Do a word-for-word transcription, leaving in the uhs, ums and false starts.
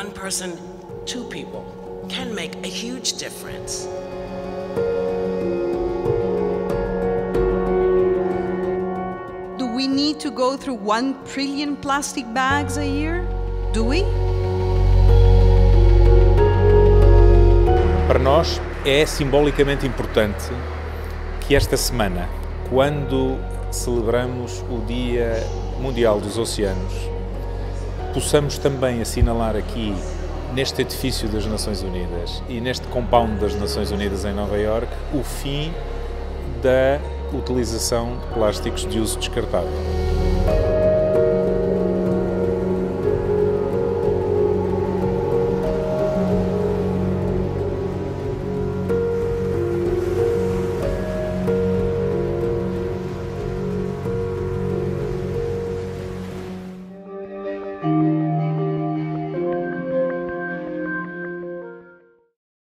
one person, two people, can make a huge difference. Do we need to go through one trillion plastic bags a year? Do we? Para nós é simbolicamente importante que esta semana, quando celebramos o Dia Mundial dos Oceanos, possamos também assinalar aqui, neste edifício das Nações Unidas e neste compound das Nações Unidas em Nova Iorque, o fim da utilização de plásticos de uso descartável.